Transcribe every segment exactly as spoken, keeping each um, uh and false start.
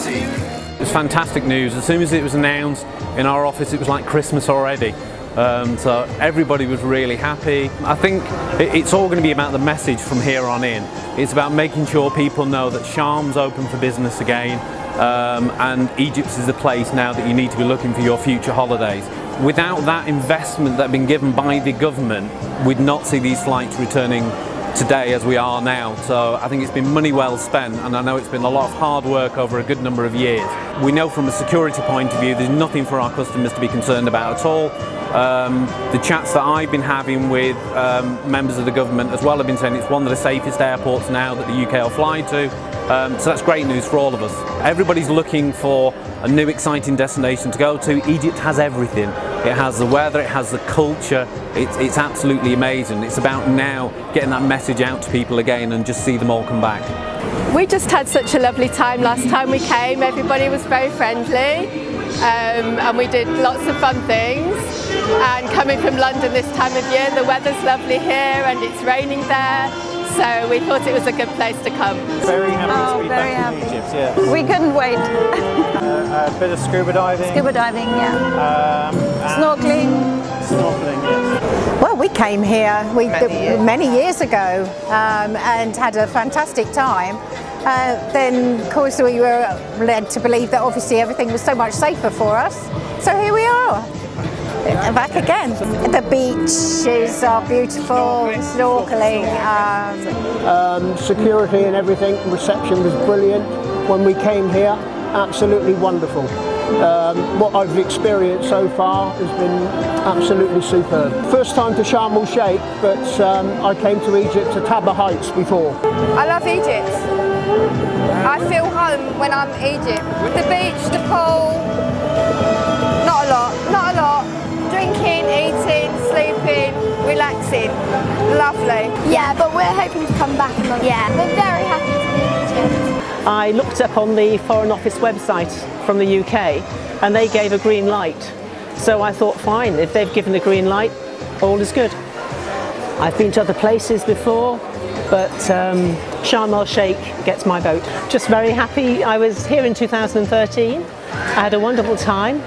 city. It was fantastic news. As soon as it was announced in our office, it was like Christmas already. Um, so everybody was really happy. I think it's all going to be about the message from here on in. It's about making sure people know that Sharm's open for business again, um, and Egypt is the place now that you need to be looking for your future holidays. Without that investment that had been given by the government, we'd not see these flights returning today as we are now. So I think it's been money well spent, and I know it's been a lot of hard work over a good number of years. We know from a security point of view there's nothing for our customers to be concerned about at all. Um, the chats that I've been having with um, members of the government as well have been saying it's one of the safest airports now that the U K will fly to, um, so that's great news for all of us. Everybody's looking for a new exciting destination to go to. Egypt has everything. It has the weather, it has the culture, it's, it's absolutely amazing. It's about now getting that message out to people again and just see them all come back. We just had such a lovely time last time we came. Everybody was very friendly. Um, and we did lots of fun things, and coming from London this time of year, the weather's lovely here and it's raining there, so we thought it was a good place to come. Very happy oh, to be very back happy. in Egypt, yes. We couldn't wait. uh, a bit of scuba diving. Scuba diviving, yeah. Um, snorkeling. Snorkeling, yes. Well, we came here we, many, the, years. many years ago um, and had a fantastic time. Uh, then, of course, we were led to believe that obviously everything was so much safer for us. So here we are, back again. The beaches are beautiful, snorkeling. Um. Um, security and everything, reception was brilliant. When we came here, absolutely wonderful. Um, what I've experienced so far has been absolutely superb. First time to Sharm el-Sheikh, but um, I came to Egypt, to Taba Heights before. I love Egypt. I feel home when I'm in Egypt. The beach, the pool, not a lot, not a lot. Drinking, eating, sleeping, relaxing, lovely. Yeah, but we're hoping to come back. Yeah, we're very happy to be in Egypt. I looked up on the Foreign Office website from the U K and they gave a green light. So I thought, fine, if they've given a green light, all is good. I've been to other places before, but um, Sharm el-Sheikh gets my vote. Just very happy. I was here in two thousand thirteen, I had a wonderful time,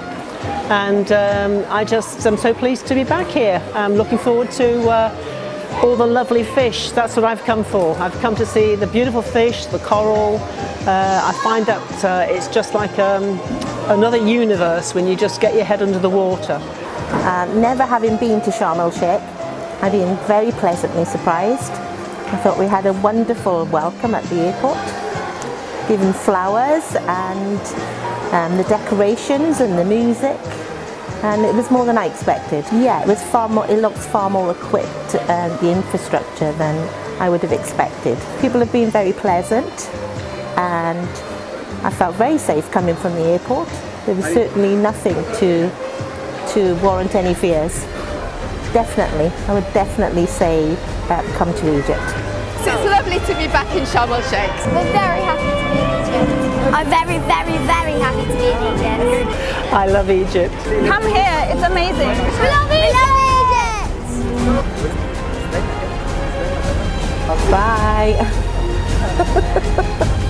and um, I just am so pleased to be back here. I'm looking forward to uh, all the lovely fish. That's what I've come for. I've come to see the beautiful fish, the coral. Uh, I find that uh, it's just like um, another universe when you just get your head under the water. Uh, never having been to Sharm el-Sheikh, I've been very pleasantly surprised. I thought we had a wonderful welcome at the airport, given flowers and um, the decorations and the music, and it was more than I expected. Yeah, it was far more, it looks far more equipped, uh, the infrastructure, than I would have expected. People have been very pleasant, and I felt very safe coming from the airport. There was certainly nothing to, to warrant any fears. Definitely, I would definitely say that come to Egypt. So it's lovely to be back in Sharm el-Sheikh. We're very happy to be in Egypt. I'm very, very, very happy to be in Egypt. I love Egypt. Come here, it's amazing. We love Egypt! Bye!